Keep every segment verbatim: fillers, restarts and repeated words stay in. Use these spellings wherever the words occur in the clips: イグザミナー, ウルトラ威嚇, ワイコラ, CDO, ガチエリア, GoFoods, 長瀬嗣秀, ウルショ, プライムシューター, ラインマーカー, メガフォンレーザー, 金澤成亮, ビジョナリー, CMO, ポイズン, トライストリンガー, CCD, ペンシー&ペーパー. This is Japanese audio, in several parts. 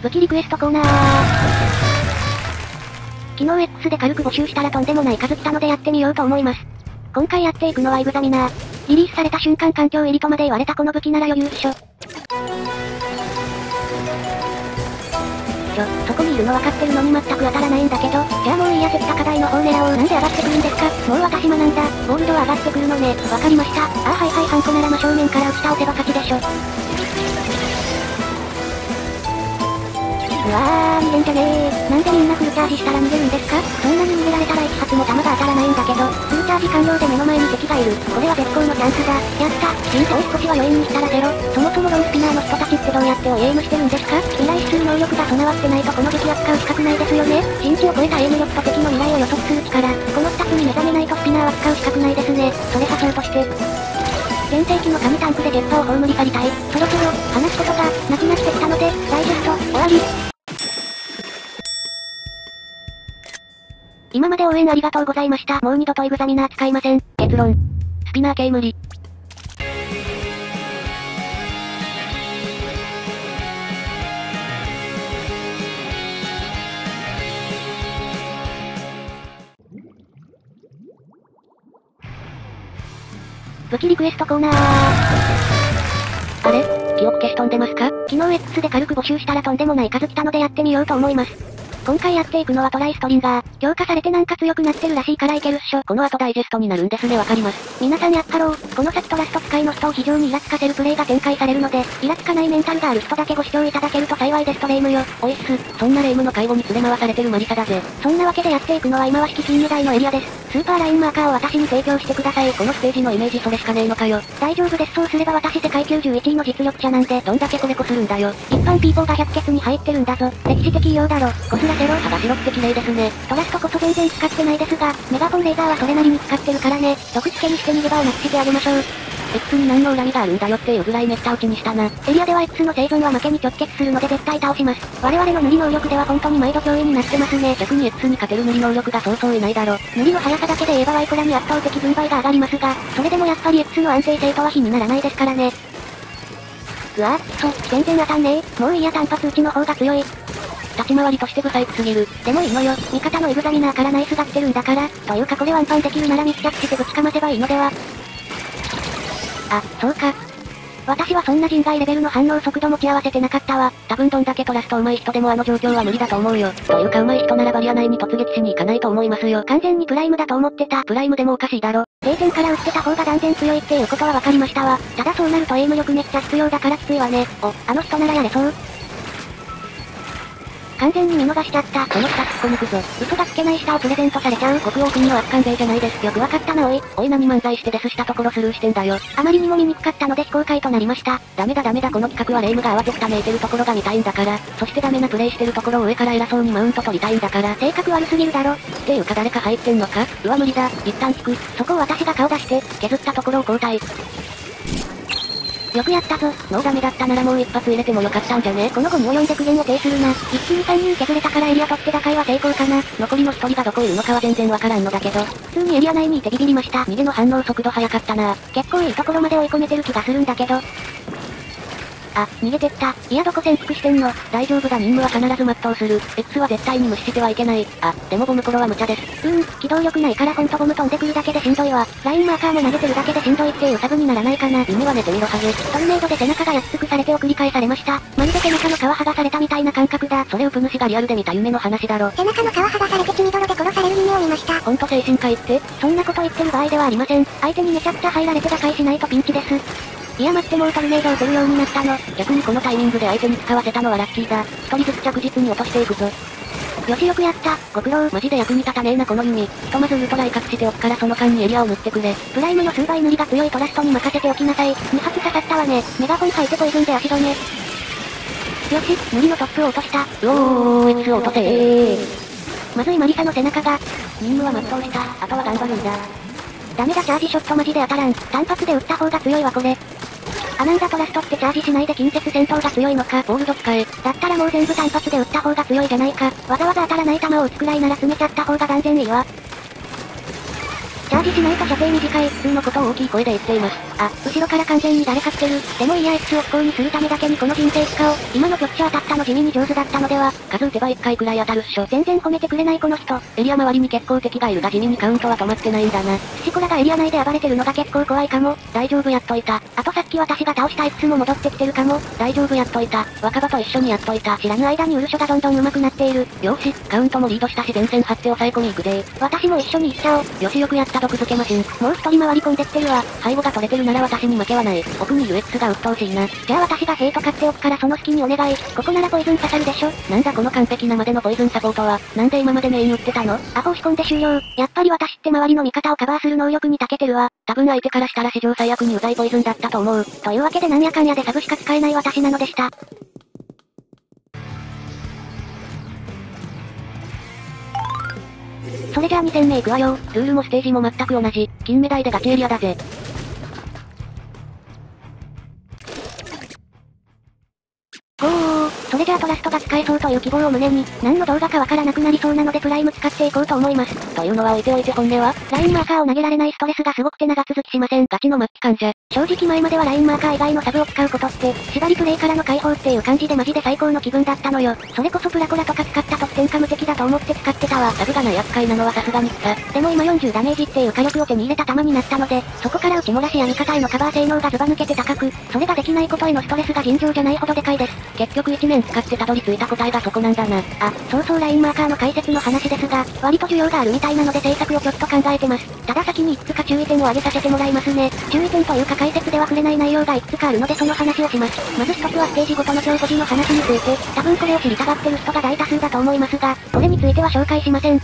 武器リクエストコーナー。昨日 X で軽く募集したらとんでもない数来たのでやってみようと思います。今回やっていくのはイグザミナー。リリースされた瞬間環境入りとまで言われたこの武器なら余裕っしょ。ちょ、そこにいるの分かってるのに全く当たらないんだけど、じゃあもういいや関高台の方狙おう。なんで上がってくるんですか。もう私学んだ。ゴールドは上がってくるのね。わかりました。あーはいはい、ハンコなら真正面から打ち倒せば勝ちでしょ。うわー、逃げんじゃねー。なんでみんなフルチャージしたら逃げるんですか。そんなに逃げられたら一発も弾が当たらないんだけど、フルチャージ完了で目の前に敵がいる。これは絶好のチャンスだ。やった。人生少しは余韻にしたらゼロ。そもそもロースピナーの人たちってどうやってエイムしてるんですか。依頼する能力が備わってないとこの武器扱う資格ないですよね。人知を超えたエイム力と敵の未来を予測する力、このふたつに目覚めないとスピナーは使う資格ないですね。それさそうとして全盛期の神タンクで鉄砲を葬り去りたい。そろそろ話すことがなくなってきたのでダイジェスト終わり。今まで応援ありがとうございました。もう二度とイグザミナー使いません。結論、スピナー系無理。武器リクエストコーナー。あれ、記憶消し飛んでますか。昨日 X で軽く募集したらとんでもない数来たのでやってみようと思います。今回やっていくのはトライストリンガー。強化されてなんか強くなってるらしいからいけるっしょ。この後ダイジェストになるんですね。わかります。皆さんやったろう。この先トラスト使いの人を非常にイラつかせるプレイが展開されるので、イラつかないメンタルがある人だけご視聴いただけると幸いですとレイムよ。おいっす。そんなレイムの介護に連れ回されてるマリサだぜ。そんなわけでやっていくのは忌まわしき金魚台のエリアです。スーパーラインマーカーを私に提供してください。このステージのイメージそれしかねえのかよ。大丈夫です。そうすれば私世界きゅうじゅういちいの実力者なんで。どんだけこれこするんだよ。一般ピーポーがひゃくケツに入ってるんだぞ。歴史的異様だろ。こすらせろ。肌白って綺麗ですね。トラストこそ全然使ってないですが、メガフォンレーザーはそれなりに使ってるからね。毒付けにして逃げ場をなくしてあげましょう。X に何の恨みがあるんだよっていうぐらいめった打ちにしたな。エリアでは X の生存は負けに直結するので絶対倒します。我々の塗り能力では本当に毎度脅威になってますね。逆に X に勝てる塗り能力がそうそういないだろ。塗りの速さだけで言えばワイコラに圧倒的軍配が上がりますが、それでもやっぱり X の安定性とは比にならないですからね。うわぁ、そう、全然当たんねえ。もういいや、単発打ちの方が強い。立ち回りとしてブサイクすぎる。でもいいのよ。味方のイグザミナーからナイスが来てるんだから。というかこれワンパンできるなら密着してぶちかませばいいのでは。あ、そうか。私はそんな人外レベルの反応速度持ち合わせてなかったわ。多分どんだけトラスト上手い人でもあの状況は無理だと思うよ。というか上手い人ならバリア内に突撃しに行かないと思いますよ。完全にプライムだと思ってた。プライムでもおかしいだろ。冷戦から撃ってた方が断然強いっていうことは分かりましたわ。ただそうなるとエイム力めっちゃ必要だからきついわね。お、あの人ならやれそう。完全に見逃しちゃった。この下突っこ抜くぞ。嘘がつけない下をプレゼントされちゃう。国王国の圧巻勢じゃないです。よくわかったなおい。おい何漫才してデスしたところスルーしてんだよ。あまりにも見にくかったので非公開となりました。ダメだダメだこの企画はレイムが慌てふためいてるところが見たいんだから。そしてダメなプレイしてるところを上から偉そうにマウント取りたいんだから。性格悪すぎるだろ。っていうか誰か入ってんのか。うわ無理だ。一旦引く。そこを私が顔出して、削ったところを交代。よくやったぞ。ノーダメだったならもう一発入れてもよかったんじゃね。この後に及んで苦言を呈するな。一気にさんにん削れたからエリア取って打開は成功かな。残りのひとりがどこいるのかは全然わからんのだけど、普通にエリア内にいてビビりました。逃げの反応速度速かったな。結構いいところまで追い込めてる気がするんだけど。あ、逃げてった。いやどこ潜伏してんの。大丈夫だ任務は必ず全うする。X は絶対に無視してはいけない。あ、でもボムコロは無茶です。うーん、機動力ないからほんとボム飛んでくるだけでしんどいわ。ラインマーカーも投げてるだけでしんどいっていうサブにならないかな。意味は寝てみろハゲ。トルネードで背中が安くされてを繰り返されました。まるで背中の皮剥がされたみたいな感覚だ。それをプ主がリアルで見た夢の話だろ。背中の皮剥がされて血みどろで殺される夢を見ました。ほんと精神科医って、そんなこと言ってる場合ではありません。相手にめちゃくちゃ入られて打開しないとピンチです。いや待ってもうトルネードを打てるようになったの。逆にこのタイミングで相手に使わせたのはラッキーだ。一人ずつ着実に落としていくぞ。よしよくやった。ご苦労。マジで役に立たねえなこの弓。ひとまずウルトラ威嚇しておくからその間にエリアを塗ってくれ。プライムの数倍塗りが強いトラストに任せておきなさい。に発刺さったわね。メガホン吐いてポイズンで足止め。よし、塗りのトップを落とした。うおー、X を落とせー。まずいマリサの背中が。任務は全うした。あとは頑張るんだ。ダメだチャージショットマジで当たらん。単発で打った方が強いわこれ。あ、なんだトラストってチャージしないで近接戦闘が強いのか。ゴールド使え。だったらもう全部単発で打った方が強いじゃないか。わざわざ当たらない球を打つくらいなら詰めちゃった方が断然いいわ。チャージしないと射程短い、うんのことを大きい声で言っています。あ、後ろから完全に誰か来てる。でもいや X を不幸にするためだけにこの人生しかを、今のピョッチャー当たったの地味に上手だったのでは、数打てばいっかいくらい当たるっしょ。全然褒めてくれないこの人。エリア周りに結構敵がいるが地味にカウントは止まってないんだな。フシコラがエリア内で暴れてるのが結構怖いかも。大丈夫やっといた。あとさっき私が倒した X も戻ってきてるかも。大丈夫やっといた。若葉と一緒にやっといた。知らぬ間にウルショがどんどん上手くなっている。よし、カウントもリードしたし前線張って抑え込み行くぜ。私も一緒に行っちゃおう。よしよくやった毒付けマシン。もう一人回り込んでってるわ。背後が取れてるなら私に負けはない。奥に ユーエックス が鬱陶しいな。じゃあ私がヘイト買っておくからその隙にお願い。ここならポイズン刺さるでしょ。なんだこの完璧なまでのポイズンサポートは。なんで今までメイン打ってたの。アホ押し込んで終了。やっぱり私って周りの味方をカバーする能力に長けてるわ。多分相手からしたら史上最悪にうざいポイズンだったと思う。というわけでなんやかんやでサブしか使えない私なのでした。それじゃあに戦目いくわよ。ルールもステージも全く同じ。金目鯛でガチエリアだぜ。ゴー。それじゃあトラストが使えそうという希望を胸に、何の動画かわからなくなりそうなのでプライム使っていこうと思います。というのは置いておいて本音は、ラインマーカーを投げられないストレスがすごくて長続きしません。ガチの末期患者。正直前まではラインマーカー以外のサブを使うことって、縛りプレイからの解放っていう感じでマジで最高の気分だったのよ。それこそプラコラとか使った得点か無敵だと思って使ってたわ。サブがない扱いなのはさすがにさ。でも今よんじゅうダメージっていう火力を手に入れた弾になったので、そこから打ち漏らしや味方へのカバー性能がズバ抜けて高く、それができないことへのストレスが尋常じゃないほどでかいです。結局いちねん使ってたどり着いた答えがそこなんだな。あ、そうそうラインマーカーの解説の話ですが、割と需要があるみたいなので制作をちょっと考えてます。ただ先にいくつか注意点を挙げさせてもらいますね。注意点というか解説では触れない内容がいくつかあるのでその話をします。まず一つはステージごとの表示の話について、多分これを知りたがってる人が大多数だと思いますが、これについては紹介しません。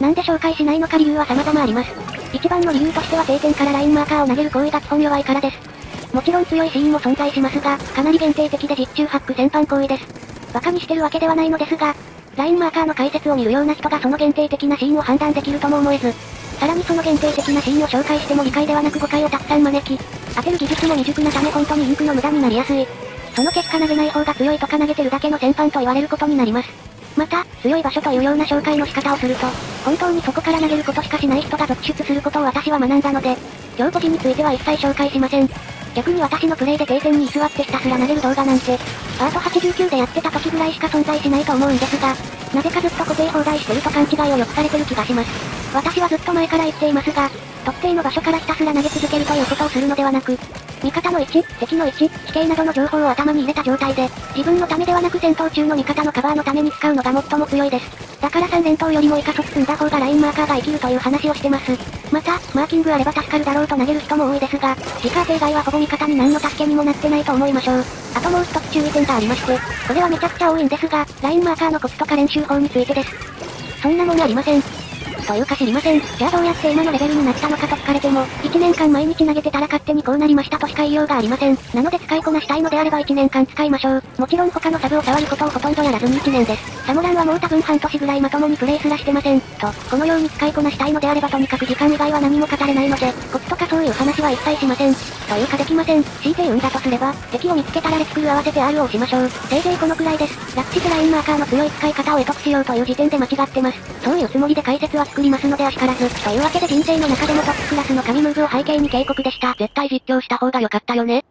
なんで紹介しないのか理由は様々あります。一番の理由としては定点からラインマーカーを投げる行為が基本弱いからです。もちろん強いシーンも存在しますが、かなり限定的で実中ハック全般行為です。馬鹿にしてるわけではないのですが、ラインマーカーの解説を見るような人がその限定的なシーンを判断できるとも思えず、さらにその限定的なシーンを紹介しても理解ではなく誤解をたくさん招き、当てる技術も未熟なため本当にインクの無駄になりやすい。その結果投げない方が強いとか投げてるだけの全般と言われることになります。また、強い場所というような紹介の仕方をすると、本当にそこから投げることしかしない人が続出することを私は学んだので、強固時については一切紹介しません。逆に私のプレイで定点に居座ってひたすら投げる動画なんて、パートはちじゅうきゅうでやってた時ぐらいしか存在しないと思うんですが、なぜかずっと固定放題してると勘違いをよくされてる気がします。私はずっと前から言っていますが、特定の場所からひたすら投げ続けるということをするのではなく、味方の位置、敵の位置、地形などの情報を頭に入れた状態で、自分のためではなく戦闘中の味方のカバーのために使うのが最も強いです。だからさん連投よりも以下即積んだ方がラインマーカーが生きるという話をしてます。また、マーキングあれば助かるだろうと投げる人も多いですが、時間以外はほぼ味方に何の助けにもなってないと思いましょう。あともう一つ注意点がありまして、これはめちゃくちゃ多いんですが、ラインマーカーのコツとか練習法についてです。そんなものありません。というか知りません。じゃあどうやって今のレベルになったのかと聞かれても、いちねんかん毎日投げてたら勝手にこうなりましたとしか言いようがありません。なので使いこなしたいのであればいちねんかん使いましょう。もちろん他のサブを触ることをほとんどやらずにいちねんです。サモランはもう多分半年ぐらいまともにプレイすらしてません。と、このように使いこなしたいのであればとにかく時間以外は何も語れないので、コツとかそういう話は一切しません。というかできません。強いて言うんだとすれば、敵を見つけたらレスクル合わせて アール をしましょう。せいぜいこのくらいです。楽してラインマーカーの強い使い方を得得しようという時点で間違ってます。そういうつもりで解説は作りますのであしからず。というわけで人生の中でもトップクラスの神ムーブを背景に警告でした。絶対実況した方が良かったよね。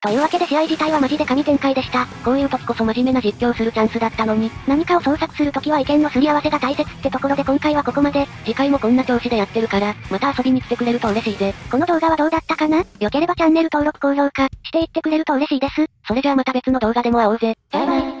というわけで試合自体はマジで神展開でした。こういう時こそ真面目な実況するチャンスだったのに、何かを創作する時は意見のすり合わせが大切ってところで今回はここまで。次回もこんな調子でやってるから、また遊びに来てくれると嬉しいぜ。この動画はどうだったかな？良ければチャンネル登録高評価していってくれると嬉しいです。それじゃあまた別の動画でも会おうぜ。バイバイ。